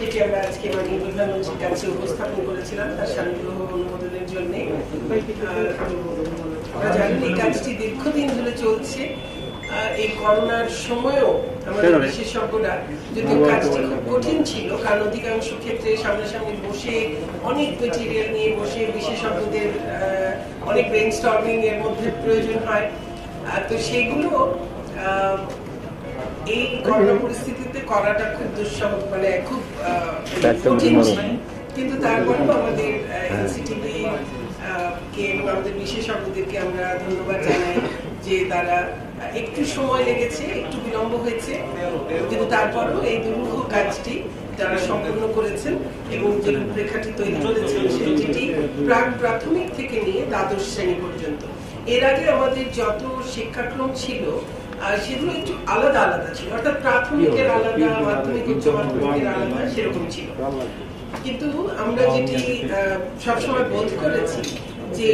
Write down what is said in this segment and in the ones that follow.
যেটি আমরা আজকে মাননীয় প্রধানমন্ত্রীর কাছে উপস্থাপন করেছিলাম তার শান্তিগ্রহ অনুমোদনের জন্য। আমরা জানি এই কাজটি দীর্ঘদিন ধরে চলছে। এই করোনার সময়ও আমাদের বিশেষজ্ঞরা, যদিও কাজটি খুব কঠিন ছিল কারণ অধিকাংশ ক্ষেত্রে সামনাসামনি বসে অনেক মেটেরিয়াল নিয়ে বসে বিশেষজ্ঞদের অনেক ব্রেইনস্টর্মিং এর মধ্যে প্রয়োজন হয়, তো সেগুলো এই করোনা পরিস্থিতিতে করাটা খুব দুঃসহ, মানে খুব কঠিন ছিল। কিন্তু তারপরেও আমাদের এনসিটিবি এবং আমাদের বিশেষজ্ঞদেরকে আমরা ধন্যবাদ জানাই যে তারা একটু সময় লেগেছে, একটু বিলম্ব হয়েছে, কিন্তু তারপরেও এই দুরূহ কাজটি তারা সম্পন্ন করেছেন এবং যে রূপরেখাটি তৈরি করেছেন সেটি প্রাক প্রাথমিক থেকে নিয়ে দ্বাদশ শ্রেণী পর্যন্ত। এর আগে আমাদের যত শিক্ষাক্রম ছিল সেগুলো একটু আলাদা আলাদা ছিল, অর্থাৎ প্রাথমিকের আলাদা, মাধ্যমিক, উচ্চ মাধ্যমিকের আলাদা, সেরকম ছিল। কিন্তু আমরা যেটি সবসময় বোধ করেছি যে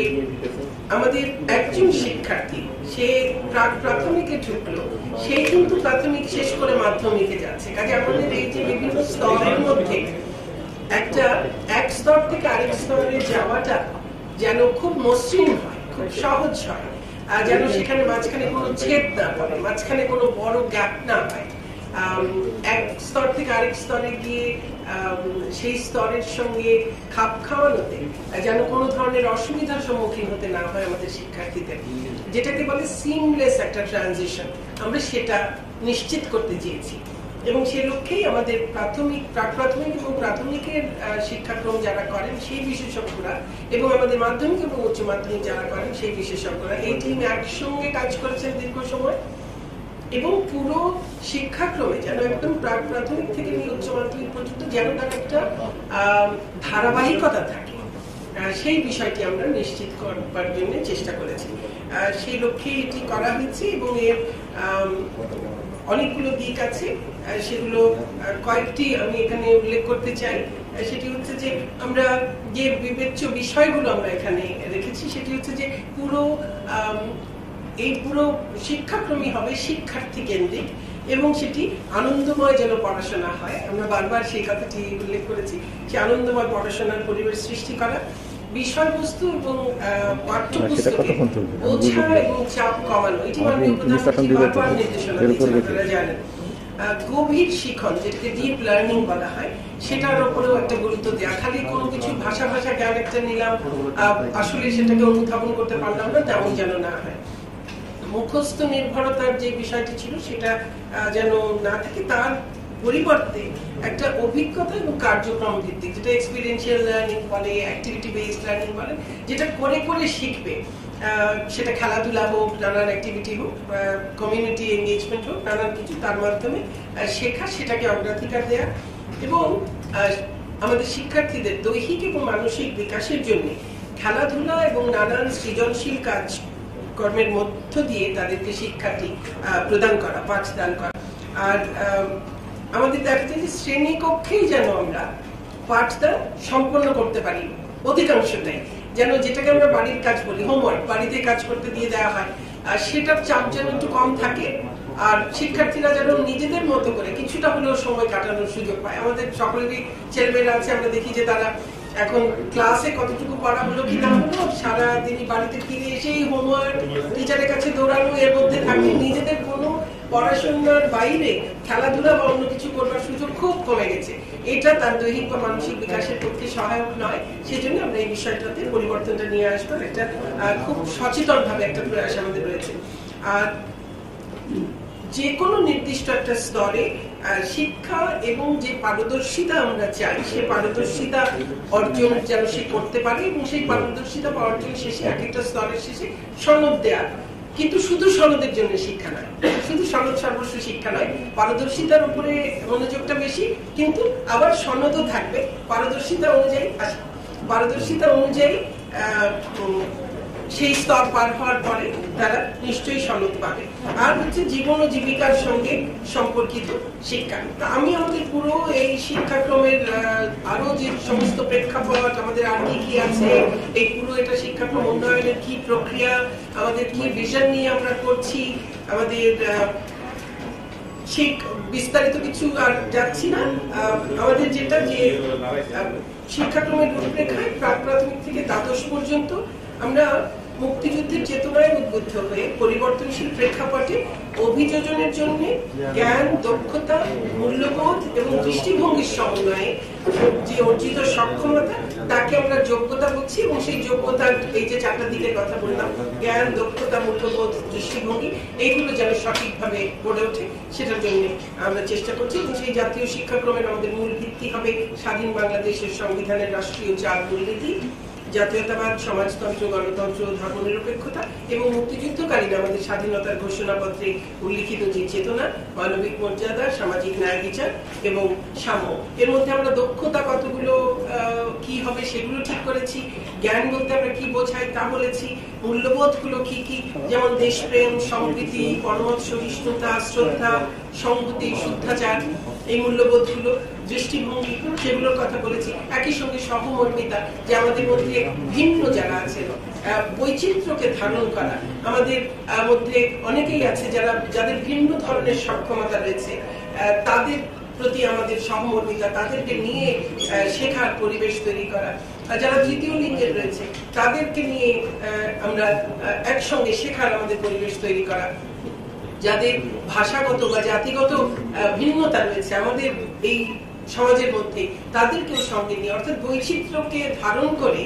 আমাদের একজন শিক্ষার্থী সে প্রাক প্রাথমিকে ঢুকলো, সে কিন্তু প্রাথমিক শেষ করে মাধ্যমিকে যাচ্ছে। কাজে আমাদের এই যে বিভিন্ন স্তরের মধ্যে একটা এক স্তর থেকে আরেক স্তরে যাওয়াটা যেন খুব মসৃণ হয়, খুব সহজ হয়, আর যেন সেখানে মাঝখানে কোনো ছেদ না পড়ে, মাঝখানে কোনো বড় গ্যাপ না হয়। এক স্তর থেকে আরেক স্তরে গিয়ে সেই স্তরের সঙ্গে খাপ খাওয়ানোতে যেন কোনো ধরনের অসুবিধার সম্মুখীন হতে না হয় আমাদের শিক্ষার্থীদের, যেটাকে বলে সিমলেস একটা ট্রানজিশন, আমরা সেটা নিশ্চিত করতে চেয়েছি। এবং সে লক্ষ্যেই আমাদের প্রাথমিক, প্রাক প্রাথমিক এবং প্রাথমিকের শিক্ষাক্রম যারা করেন সেই বিশেষজ্ঞরা এবং আমাদের মাধ্যমিক এবং উচ্চ মাধ্যমিক যারা করেন সেই বিশেষজ্ঞরা, এই টিম একসঙ্গে কাজ করেছেন দীর্ঘ সময়। এবং পুরো শিক্ষাক্রমে যেন একদম প্রাক প্রাথমিক থেকে নিয়ে উচ্চ মাধ্যমিক পর্যন্ত যেন তার একটা ধারাবাহিকতা থাকে, সেই বিষয়টি আমরা নিশ্চিত করবার জন্য চেষ্টা করেছি। সেই লক্ষ্যে এটি করা হয়েছে এবং এর অনেকগুলো দিক আছে, সেগুলো কয়েকটি আমি এখানে উল্লেখ করতে চাই। সেটি হচ্ছে যে আমরা যে বিবেচ্য বিষয়গুলো আমরা এখানে রেখেছি সেটি হচ্ছে যে এই পুরো শিক্ষাক্রমই হবে শিক্ষার্থী কেন্দ্রিক এবং সেটি আনন্দময় যেন পড়াশোনা হয়। আমরা বারবার সেই কথাটি উল্লেখ করেছি যে আনন্দময় পড়াশোনার পরিবেশ সৃষ্টি করা, বিষয়বস্তু এবং পাঠ্যপুস্তকে বোঝা এবং চাপ কমানো, এটি মাননীয় প্রধানমন্ত্রী বারবার নির্দেশনা দিয়েছেন, আপনারা জানেন। গভীর শিখন, যেটাকে ডিপ লার্নিং বলা হয়, সেটার উপরেও একটা গুরুত্ব দেওয়া। খালি কোনো কিছু ভাষা জ্ঞান একটা নিলাম, আসলে সেটাকে অনুধাবন করতে পারলাম না, তেমন যেন না হয়। মুখস্থ নির্ভরতার যে বিষয়টি ছিল সেটা যেন না থাকে, তার পরিবর্তে একটা অভিজ্ঞতা এবং কার্যক্রম ভিত্তিক, যেটা এক্সপিরিয়েন্সিয়াল লার্নিং বলে, অ্যাক্টিভিটি বেসড লার্নিং বলে, যেটা করে করে শিখবে। সেটা খেলাধুলা হোক, নানান অ্যাক্টিভিটি হোক, কমিউনিটি এনগেজমেন্ট হোক, নানান কিছু, তার মাধ্যমে শেখা, সেটাকে অগ্রাধিকার দেয়া। এবং আমাদের শিক্ষার্থীদের দৈহিক এবং মানসিক বিকাশের জন্য খেলাধুলা এবং নানান সৃজনশীল কাজ কর্মের মধ্য দিয়ে তাদেরকে শিক্ষাটি প্রদান করা, পাঠদান করা। আর আমাদের দেখা যায় যে শ্রেণীকক্ষেই যেন আমরা পাঠদান সম্পন্ন করতে পারি অধিকাংশটাই, যেন যেটাকে আমরা বাড়ির কাজ বলি, হোমওয়ার্ক, বাড়িতে কাজ করতে দিয়ে দেওয়া হয়, আর সেটার চাপ যেন একটু কম থাকে আর শিক্ষার্থীরা যেন নিজেদের মতো করে কিছুটা হলেও সময় কাটানোর সুযোগ পায়। আমাদের সকলেরই ছেলেমেয়েরা আছে, আমরা দেখি যে তারা এখন ক্লাসে কতটুকু পড়া হলো কি না হলো, সারাদিনই বাড়িতে ফিরে এসেই হোমওয়ার্ক, টিচারের কাছে দৌড়ানো, এর মধ্যে থাকে। নিজেদের কোনো পড়াশোনার বাইরে খেলাধুলা বা অন্য কিছু করবার সুযোগ খুব কমে গেছে। এটা তার দৈহিক বা মানসিক বিকাশের পক্ষে সহায়ক নয়। সেজন্য আমরা এই বিষয়টাতে পরিবর্তনটা নিয়ে আসবো, এটা খুব সচেতনভাবে একটা প্রয়াস আমাদের রয়েছে। আর যে কোনো নির্দিষ্ট একটা স্তরে শিক্ষা এবং যে পারদর্শিতা আমরা চাই, সে পারদর্শিতা অর্জন যেন সে করতে পারে এবং সেই পারদর্শিতা বা অর্জন শেষে এক একটা স্তরের শেষে সনদ দেয়া। কিন্তু শুধু সনদের জন্য শিক্ষা নয়, শুধু সনদ সর্বস্ব শিক্ষা নয়, পারদর্শিতার উপরে মনোযোগটা বেশি, কিন্তু আবার সনদও থাকবে পারদর্শিতা অনুযায়ী। পারদর্শিতা অনুযায়ী সেই স্তর পার হওয়ার পরে তারা নিশ্চয়ই সনদ পাবে। আর হচ্ছে জীবন ও জীবিকার সঙ্গে সম্পর্কিত শিক্ষা। আমি আমাদের পুরো এই শিক্ষাক্রমের আরো যে সমস্ত প্রেক্ষাপট আমাদের আর কি কি আছে, এই পুরো এটা শিক্ষাক্রম উন্নয়নের কি প্রক্রিয়া, আমাদের কি ভিশন নিয়ে আমরা করছি, আমাদের ঠিক বিস্তারিত কিছু আর যাচ্ছি না। আমাদের যেটা যে শিক্ষাক্রমের রূপরেখায় প্রাক প্রাথমিক থেকে দ্বাদশ পর্যন্ত আমরা মুক্তিযুদ্ধের চেতনায় উদ্বুদ্ধ হয়ে পরিবর্তনশীল প্রেক্ষাপটে অভিযোজনের জন্য জ্ঞান, দক্ষতা, মূল্যবোধ এবং দৃষ্টিভঙ্গির সমন্বয়ে যে অর্জিত সক্ষমতা তাকে আমরা যোগ্যতা বলছি। এবং সেই যোগ্যতার এই যে চারটা দিকের কথা বললাম, জ্ঞান, দক্ষতা, মূল্যবোধ, দৃষ্টিভঙ্গি, এইগুলো যেন সঠিকভাবে গড়ে ওঠে সেটার জন্য আমরা চেষ্টা করছি। এবং সেই জাতীয় শিক্ষাক্রমের আমাদের মূল ভিত্তি হবে স্বাধীন বাংলাদেশের সংবিধানের রাষ্ট্রীয় চার মূলনীতি: জাতীয়তাবাদ, সমাজতন্ত্র, গণতন্ত্র, ধর্মনিরপেক্ষতা এবং মুক্তিযুদ্ধকালীন আমাদের স্বাধীনতার ঘোষণাপত্রে উল্লিখিত যে চেতনা, মানবিক মর্যাদা, সামাজিক ন্যায় বিচার এবং সাম্য। এর মধ্যে আমরা দক্ষতা কতগুলো কি হবে সেগুলো ঠিক করেছি, জ্ঞান বলতে আমরা কি বোঝাই তা বলেছি, মূল্যবোধগুলো কি কি, যেমন দেশপ্রেম, সম্প্রীতি, পরমত সহিষ্ণুতা, শ্রদ্ধা, সংহতি, শুদ্ধাচার, এই মূল্যবোধগুলো, দৃষ্টিভঙ্গি, সেগুলোর কথা বলেছি। একই সঙ্গে সহমর্মিতা, যে আমাদের মধ্যে ভিন্ন যারা আছেন, বৈচিত্র্যকে ধারণ করা। আমাদের মধ্যে অনেকেই আছে যারা, যাদের ভিন্ন ধরনের সক্ষমতা রয়েছে, তাদের প্রতি আমাদের সহমর্মিতা, তাদেরকে নিয়ে শেখার পরিবেশ তৈরি করা। যারা তৃতীয় লিঙ্গের রয়েছে তাদেরকে নিয়ে আমরা একসঙ্গে শেখার আমাদের পরিবেশ তৈরি করা। যাদের ভাষাগত বা জাতিগত ভিন্নতা রয়েছে আমাদের এই সমাজের মধ্যে, তাদেরকেও সঙ্গে নিয়ে, অর্থাৎ বৈচিত্র্যকে ধারণ করে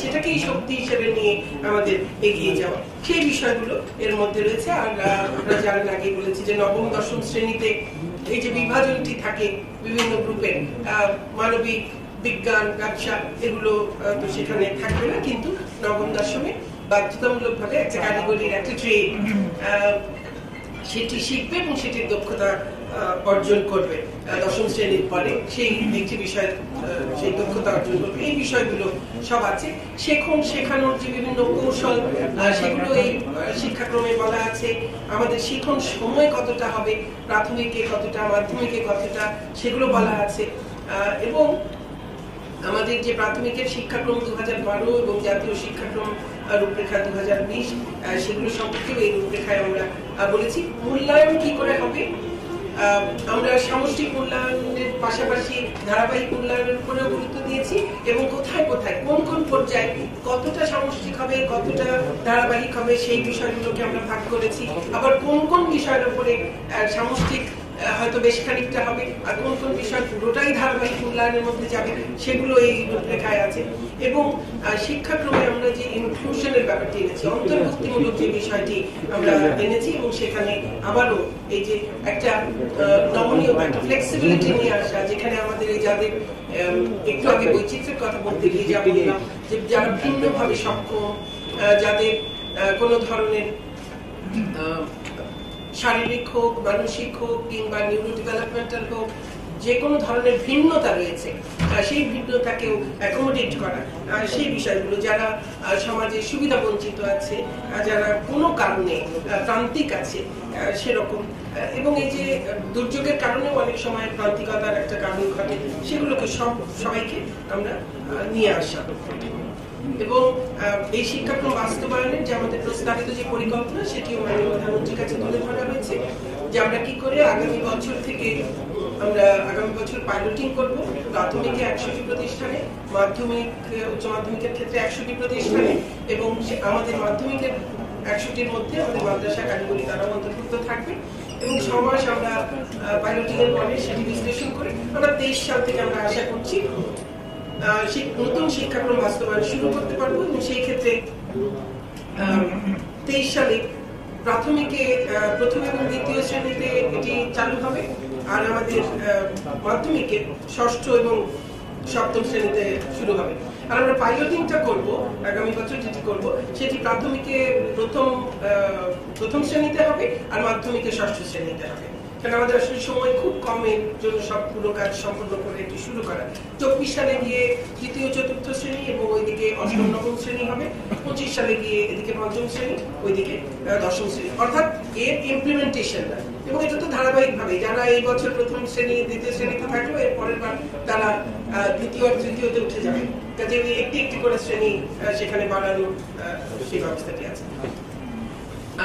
সেটাকেই শক্তি হিসেবে নিয়ে আমাদের এগিয়ে যাওয়া, সেই বিষয়গুলো এর মধ্যে রয়েছে। আর আমরা জানার আগে বলেছি যে নবম দশম শ্রেণীতে এই যে বিভাজনটি থাকে বিভিন্ন গ্রুপে, মানবিক, বিজ্ঞান, ব্যবসা, এগুলো তো সেখানে থাকবে না, কিন্তু নবম দশমে বাধ্যতামূলকভাবে একটা কারিগরির একটা ট্রেড সেটি শিখবে এবং সেটির দক্ষতা অর্জন করবে। দশম শ্রেণীর পরে সেই একটি বিষয়, সেই দক্ষতা অর্জন করবে, এই বিষয়গুলো সব আছে। শেখন, শেখানোর যে বিভিন্ন কৌশল, সেগুলো এই শিক্ষাক্রমে বলা আছে। আমাদের শিখন সময় কতটা হবে, প্রাথমিকে কতটা, মাধ্যমিকে কতটা, সেগুলো বলা আছে। এবং আমাদের যে প্রাথমিকের শিক্ষাক্রম 2012 এবং জাতীয় শিক্ষাক্রম রূপরেখা 2020, সেগুলো সম্পর্কেও এই রূপরেখায় আমরা বলেছি। মূল্যায়ন কি করে হবে, আমরা সামষ্টিক মূল্যায়নের পাশাপাশি ধারাবাহিক মূল্যায়নের উপরেও গুরুত্ব দিয়েছি। এবং কোথায় কোথায়, কোন কোন পর্যায়ে কতটা সামষ্টিক হবে, কতটা ধারাবাহিক হবে, সেই বিষয়গুলোকে আমরা ভাগ করেছি। আবার কোন কোন বিষয়ের উপরে সামষ্টিক হয়তো বেশ খানিকটা হবে, আর কোন কোন বিষয় পুরোটাই ধারাবাহিক মূল্যায়নের মধ্যে যাবে, সেগুলো এই রূপরেখায় আছে। এবং শিক্ষাক্রমে আমরা যে ইনক্লুশনের ব্যাপারটি এনেছি, অন্তর্ভুক্তিমূলক যে বিষয়টি আমরা এনেছি, এবং সেখানে আবারও এই যে একটা নমনীয় একটা ফ্লেক্সিবিলিটি নিয়ে আসা, যেখানে আমাদের এই যাদের একটু আগে বৈচিত্র্যের কথা বলতে গিয়ে যাবে, যে যারা ভিন্নভাবে সক্ষম, যাদের কোনো ধরনের শারীরিক হোক, মানসিক হোক কিংবা নিউরো ডেভেলপমেন্টাল হোক, যে কোনো ধরনের ভিন্নতা রয়েছে সেই ভিন্নতাকেও অ্যাকোমোডেট করা, সেই বিষয়গুলো। যারা সমাজে সুবিধা বঞ্চিত আছে, যারা কোনো কারণে প্রান্তিক আছে সেরকম, এবং এই যে দুর্যোগের কারণে অনেক সময় প্রান্তিকতার একটা কারণ ঘটে, সেগুলোকে সবাইকে আমরা নিয়ে আসা। এবং এই শিক্ষাক্রম বাস্তবায়নের যে আমাদের প্রস্তাবিত যে পরিকল্পনা, সেটিও মাননীয় প্রধানমন্ত্রীর কাছে তুলে ধরা হয়েছে, যে আমরা কি করে আগামী বছর থেকে আমরা আগামী বছর পাইলটিং করব। প্রাথমিকে 100টি প্রতিষ্ঠানে, মাধ্যমিক উচ্চ মাধ্যমিকের ক্ষেত্রে 100টি প্রতিষ্ঠানে, এবং আমাদের মাধ্যমিকের 100টির মধ্যে আমাদের মাদ্রাসা, কারিগরি দ্বারা অন্তর্ভুক্ত থাকবে। এবং সমাজ আমরা পাইলটিং এর পরে সেটি বিশ্লেষণ করে আমরা 23 সাল থেকে আমরা আশা করছি নতুন শিক্ষাক্রম বাস্তবায়ন শুরু করতে পারবো। এবং সেই ক্ষেত্রে 23 সালে প্রাথমিকে প্রথম এবং দ্বিতীয় শ্রেণীতে এটি চালু হবে, আর আমাদের মাধ্যমিকে 6ষ্ঠ এবং 7ম শ্রেণীতে শুরু হবে। আর আমরা পাইলটিংটা করবো আগামী বছর, যেটি করবো সেটি প্রাথমিকে প্রথম শ্রেণীতে হবে, আর মাধ্যমিকে 6ষ্ঠ শ্রেণীতে হবে। কারণ আমাদের আসলে সময় খুব কমের জন্য সব পুরো কাজ সম্পন্ন করে এটি শুরু করা। 24 সালে গিয়ে তৃতীয় চতুর্থ শ্রেণী এবং ওইদিকে অষ্টম নবম শ্রেণী হবে। 25 সালে গিয়ে এদিকে 5ম শ্রেণী, ওইদিকে 10ম শ্রেণী, অর্থাৎ এর ইমপ্লিমেন্টেশনটা। এবং এটা তো ধারাবাহিকভাবে, যারা এই বছর প্রথম শ্রেণী, দ্বিতীয় শ্রেণীতে থাকলো, এর পরের বার তারা দ্বিতীয় আর তৃতীয়তে উঠে যাবে। কাজে একটি একটি করে শ্রেণী সেখানে বাড়ানোর সেই ব্যবস্থাটি আছে।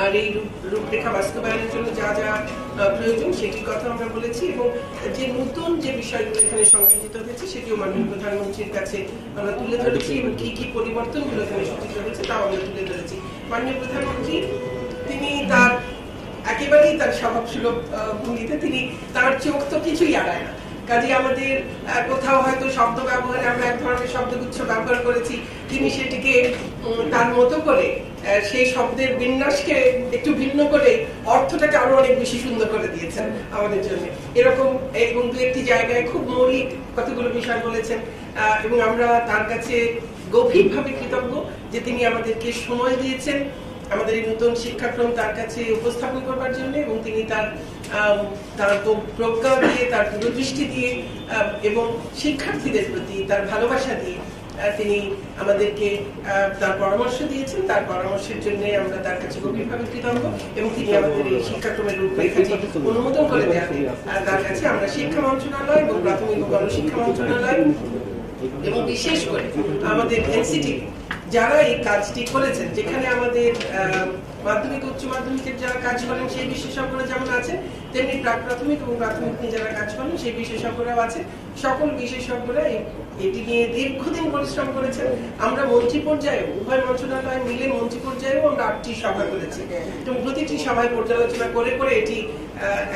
আর এই রূপরেখা বাস্তবায়নের জন্য যা যা প্রয়োজন সেটির কথা আমরা বলেছি, এবং যে নতুন যে বিষয়গুলো এখানে সংযোজিত হয়েছে সেটিও মাননীয় প্রধানমন্ত্রীর কাছে আমরা তুলে ধরেছি, এবং কি কি পরিবর্তনগুলো এখানে সূচিত হয়েছে তাও আমরা তুলে ধরেছি। মাননীয় প্রধানমন্ত্রী তিনি তার একেবারেই তার স্বভাব সুলভ ভঙ্গিতে তিনি তার চোখ তো কিছুই আড়ায় না, কাজে আমাদের কোথাও হয়তো শব্দ ব্যবহারে আমরা এক ধরনের শব্দগুচ্ছ ব্যবহার করেছি, তিনি সেটিকে তার মতো করে সেই শব্দের বিন্যাসকে একটু ভিন্ন করে অর্থটাকে আরো অনেক বেশি সুন্দর করে দিয়েছেন আমাদের জন্য এরকম, এবং দু একটি জায়গায় খুব মৌলিক কতগুলো বিষয় বলেছেন, এবং আমরা তার কাছে গভীরভাবে কৃতজ্ঞ যে তিনি আমাদেরকে সময় দিয়েছেন আমাদের এই নতুন শিক্ষাক্রম তার কাছে উপস্থাপন করবার জন্য, এবং তিনি তার প্রজ্ঞা দিয়ে, তার দূরদৃষ্টি দিয়ে এবং শিক্ষার্থীদের প্রতি তার ভালোবাসা দিয়ে তিনি আমাদেরকে তার পরামর্শ দিয়েছেন। তার পরামর্শের জন্য আমরা তার কাছে গভীরভাবে কৃতজ্ঞ, এবং তিনি আমাদের এই শিক্ষাক্রমের রূপরেখাটি অনুমোদন করে দেন। তার কাছে আমরা শিক্ষা মন্ত্রণালয় এবং প্রাথমিক ও গণশিক্ষা মন্ত্রণালয় এবং বিশেষ করে আমাদের এনসিটি যারা এই কাজটি করেছেন, যেখানে আমাদের মাধ্যমিক উচ্চ মাধ্যমিকের যারা কাজ করেন সেই বিশেষজ্ঞরা যেমন আছেন, তেমনি প্রাক প্রাথমিক এবং প্রাথমিক নিয়ে যারা কাজ করেন সেই বিশেষজ্ঞরাও আছেন। সকল বিশেষজ্ঞরা এটি নিয়ে দীর্ঘদিন পরিশ্রম করেছেন। আমরা মন্ত্রী পর্যায়ে উভয় মন্ত্রণালয় মিলে মন্ত্রী পর্যায়েও আমরা 8টি সভা করেছি, এবং প্রতিটি সভায় পর্যালোচনা করে করে এটি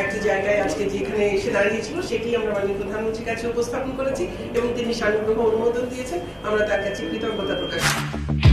একটা জায়গায় আজকে যেখানে এসে দাঁড়িয়েছিল সেটি আমরা মাননীয় প্রধানমন্ত্রীর কাছে উপস্থাপন করেছি, এবং তিনি সানুগ্রহ অনুমোদন দিয়েছেন। আমরা তার কাছে কৃতজ্ঞতা প্রকাশ করি।